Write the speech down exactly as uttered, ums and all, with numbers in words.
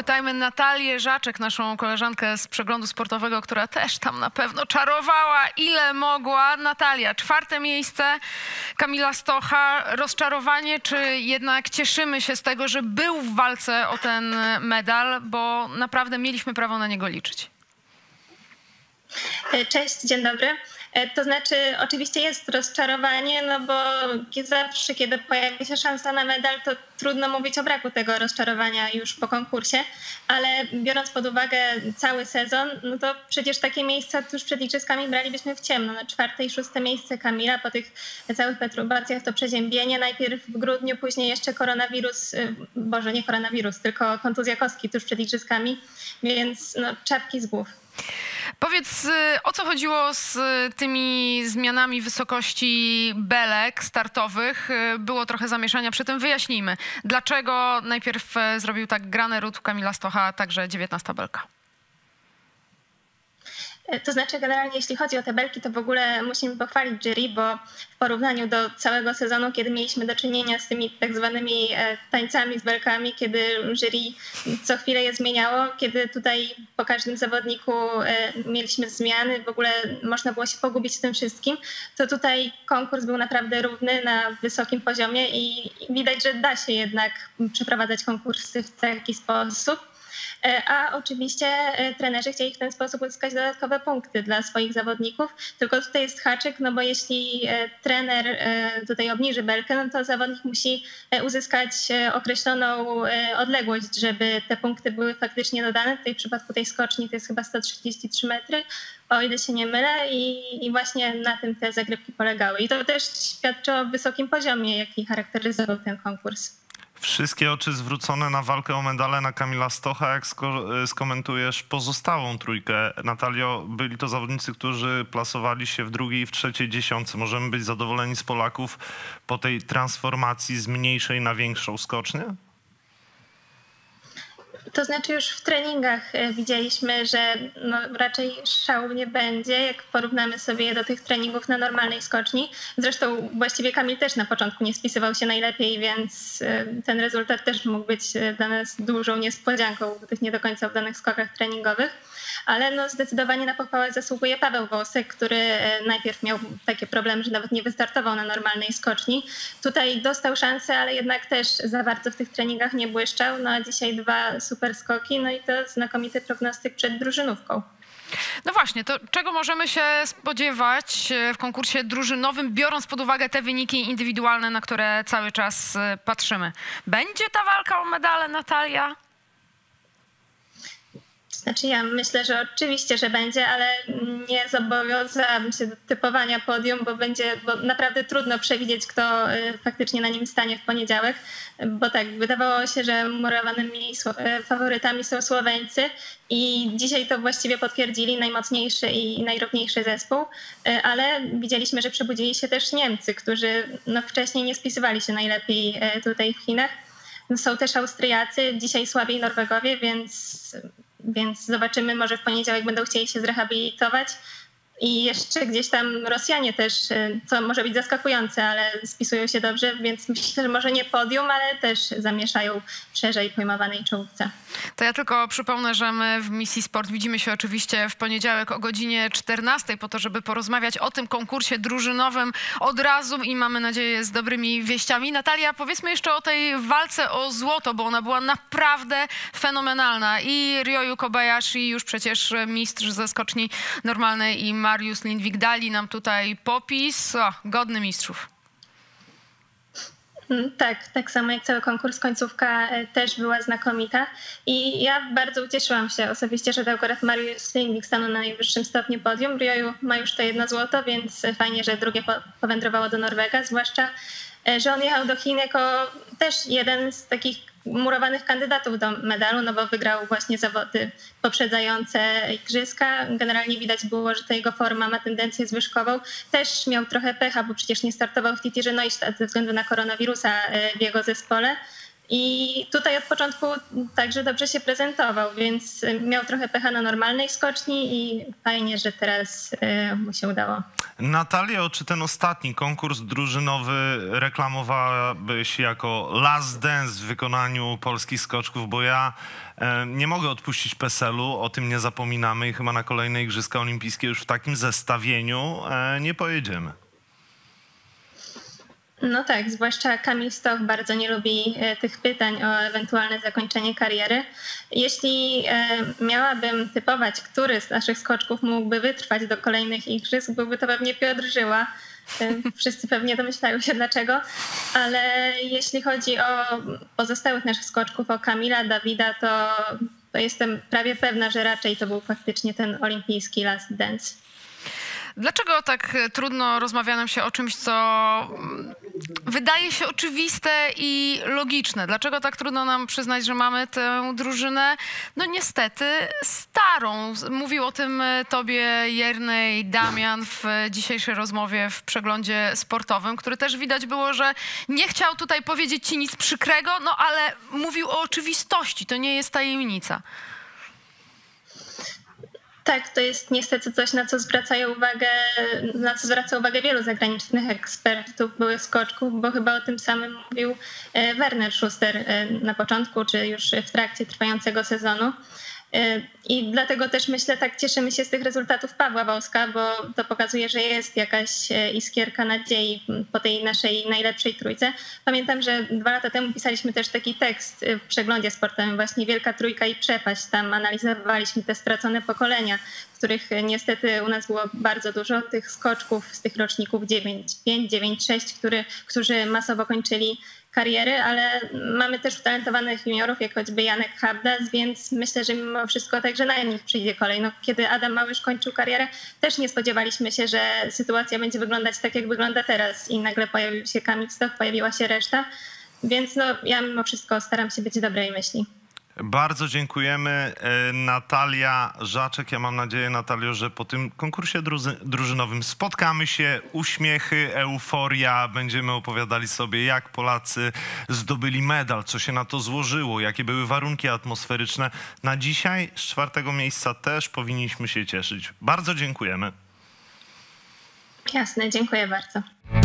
Spytajmy Natalię Żaczek, naszą koleżankę z Przeglądu Sportowego, która też tam na pewno czarowała, ile mogła. Natalia, czwarte miejsce, Kamila Stocha. Rozczarowanie, czy jednak cieszymy się z tego, że był w walce o ten medal, bo naprawdę mieliśmy prawo na niego liczyć? Cześć, dzień dobry. To znaczy, oczywiście jest rozczarowanie, no bo zawsze, kiedy pojawi się szansa na medal, to trudno mówić o braku tego rozczarowania już po konkursie, ale biorąc pod uwagę cały sezon, no to przecież takie miejsca tuż przed igrzyskami bralibyśmy w ciemno. No, czwarte i szóste miejsce Kamila po tych całych perturbacjach to przeziębienie. Najpierw w grudniu, później jeszcze koronawirus, boże nie koronawirus, tylko kontuzja kostki tuż przed igrzyskami, więc no, czapki z głów. Powiedz, o co chodziło z tymi zmianami wysokości belek startowych? Było trochę zamieszania, przy tym wyjaśnijmy, dlaczego najpierw zrobił tak granę ród Kamila Stocha, także dziewiętnasta belka. To znaczy generalnie jeśli chodzi o te belki, to w ogóle musimy pochwalić jury, bo w porównaniu do całego sezonu, kiedy mieliśmy do czynienia z tymi tak zwanymi tańcami z belkami, kiedy jury co chwilę je zmieniało, kiedy tutaj po każdym zawodniku mieliśmy zmiany, w ogóle można było się pogubić w tym wszystkim, to tutaj konkurs był naprawdę równy na wysokim poziomie i widać, że da się jednak przeprowadzać konkursy w taki sposób. A oczywiście trenerzy chcieli w ten sposób uzyskać dodatkowe punkty dla swoich zawodników, tylko tutaj jest haczyk, no bo jeśli trener tutaj obniży belkę, no to zawodnik musi uzyskać określoną odległość, żeby te punkty były faktycznie dodane. Tutaj w przypadku tej skoczni to jest chyba sto trzydzieści trzy metry, o ile się nie mylę, i, i właśnie na tym te zagrywki polegały. I to też świadczy o wysokim poziomie, jaki charakteryzował ten konkurs. Wszystkie oczy zwrócone na walkę o medale na Kamila Stocha. Jak skomentujesz pozostałą trójkę, Natalio, byli to zawodnicy, którzy plasowali się w drugiej i w trzeciej dziesiątce. Możemy być zadowoleni z Polaków po tej transformacji z mniejszej na większą skocznię? To znaczy już w treningach widzieliśmy, że no raczej szału nie będzie, jak porównamy sobie je do tych treningów na normalnej skoczni. Zresztą właściwie Kamil też na początku nie spisywał się najlepiej, więc ten rezultat też mógł być dla nas dużą niespodzianką w tych nie do końca udanych skokach treningowych. Ale no zdecydowanie na pochwałę zasługuje Paweł Wąsek, który najpierw miał takie problemy, że nawet nie wystartował na normalnej skoczni. Tutaj dostał szansę, ale jednak też za bardzo w tych treningach nie błyszczał. No a dzisiaj dwa super skoki, no i to znakomity prognostyk przed drużynówką. No właśnie, to czego możemy się spodziewać w konkursie drużynowym, biorąc pod uwagę te wyniki indywidualne, na które cały czas patrzymy? Będzie ta walka o medale, Natalia? Znaczy ja myślę, że oczywiście, że będzie, ale nie zobowiązałabym się do typowania podium, bo będzie bo naprawdę trudno przewidzieć, kto faktycznie na nim stanie w poniedziałek, bo tak, wydawało się, że murowanymi faworytami są Słoweńcy i dzisiaj to właściwie potwierdzili najmocniejszy i najrówniejszy zespół, ale widzieliśmy, że przebudzili się też Niemcy, którzy no wcześniej nie spisywali się najlepiej tutaj w Chinach. Są też Austriacy, dzisiaj słabiej Norwegowie, więc... Więc zobaczymy, może w poniedziałek będą chcieli się zrehabilitować. I jeszcze gdzieś tam Rosjanie też, co może być zaskakujące, ale spisują się dobrze, więc myślę, że może nie podium, ale też zamieszają w szerzej pojmowanej czołówce. To ja tylko przypomnę, że my w Misji Sport widzimy się oczywiście w poniedziałek o godzinie czternastej po to, żeby porozmawiać o tym konkursie drużynowym od razu i mamy nadzieję z dobrymi wieściami. Natalia, powiedzmy jeszcze o tej walce o złoto, bo ona była naprawdę fenomenalna. I Ryoyu Kobayashi, już przecież mistrz ze skoczni normalnej, i Marius Lindvik dali nam tutaj popis. O, godny mistrzów. Tak, tak samo jak cały konkurs, końcówka też była znakomita i ja bardzo ucieszyłam się osobiście, że akurat Marius Lindvik stanął na najwyższym stopniu podium. Ryoyu ma już to jedno złoto, więc fajnie, że drugie powędrowało do Norwega, zwłaszcza że on jechał do Chin jako też jeden z takich murowanych kandydatów do medalu, no bo wygrał właśnie zawody poprzedzające igrzyska. Generalnie widać było, że ta jego forma ma tendencję zwyżkową. Też miał trochę pecha, bo przecież nie startował w Titisee-Neustadt ze względu na koronawirusa w jego zespole. I tutaj od początku także dobrze się prezentował, więc miał trochę pecha na normalnej skoczni i fajnie, że teraz mu się udało. Natalio, czy ten ostatni konkurs drużynowy reklamowałabyś jako Last Dance w wykonaniu polskich skoczków? Bo ja nie mogę odpuścić PESEL-u, o tym nie zapominamy i chyba na kolejne Igrzyska Olimpijskie już w takim zestawieniu nie pojedziemy. No tak, zwłaszcza Kamil Stoch bardzo nie lubi tych pytań o ewentualne zakończenie kariery. Jeśli miałabym typować, który z naszych skoczków mógłby wytrwać do kolejnych igrzysk, byłby to pewnie Piotr Żyła. Wszyscy pewnie domyślają się dlaczego, ale jeśli chodzi o pozostałych naszych skoczków, o Kamila, Dawida, to, to jestem prawie pewna, że raczej to był faktycznie ten olimpijski Last Dance. Dlaczego tak trudno rozmawia nam się o czymś, co wydaje się oczywiste i logiczne? Dlaczego tak trudno nam przyznać, że mamy tę drużynę, no niestety, starą? Mówił o tym tobie Jernej Damian w dzisiejszej rozmowie w Przeglądzie Sportowym, który też widać było, że nie chciał tutaj powiedzieć ci nic przykrego, no ale mówił o oczywistości, to nie jest tajemnica. Tak, to jest niestety coś, na co zwracają uwagę, na co zwraca uwagę wielu zagranicznych ekspertów, byłych skoczków, bo chyba o tym samym mówił Werner Schuster na początku, czy już w trakcie trwającego sezonu. I dlatego też myślę, tak cieszymy się z tych rezultatów Pawła Wąska, bo to pokazuje, że jest jakaś iskierka nadziei po tej naszej najlepszej trójce. Pamiętam, że dwa lata temu pisaliśmy też taki tekst w Przeglądzie Sportowym, właśnie Wielka Trójka i Przepaść. Tam analizowaliśmy te stracone pokolenia, których niestety u nas było bardzo dużo, tych skoczków z tych roczników dziewięć pięć, dziewięć sześć, który, którzy masowo kończyli kariery, ale mamy też utalentowanych juniorów, jak choćby Janek Habdas, więc myślę, że mimo wszystko także na nich przyjdzie kolej. No, kiedy Adam Małysz kończył karierę, też nie spodziewaliśmy się, że sytuacja będzie wyglądać tak, jak wygląda teraz i nagle pojawił się Kamil Stoch, pojawiła się reszta, więc no, ja mimo wszystko staram się być dobrej myśli. Bardzo dziękujemy. Natalia Żaczek. Ja mam nadzieję, Natalio, że po tym konkursie drużynowym spotkamy się. Uśmiechy, euforia. Będziemy opowiadali sobie, jak Polacy zdobyli medal, co się na to złożyło, jakie były warunki atmosferyczne. Na dzisiaj z czwartego miejsca też powinniśmy się cieszyć. Bardzo dziękujemy. Jasne, dziękuję bardzo.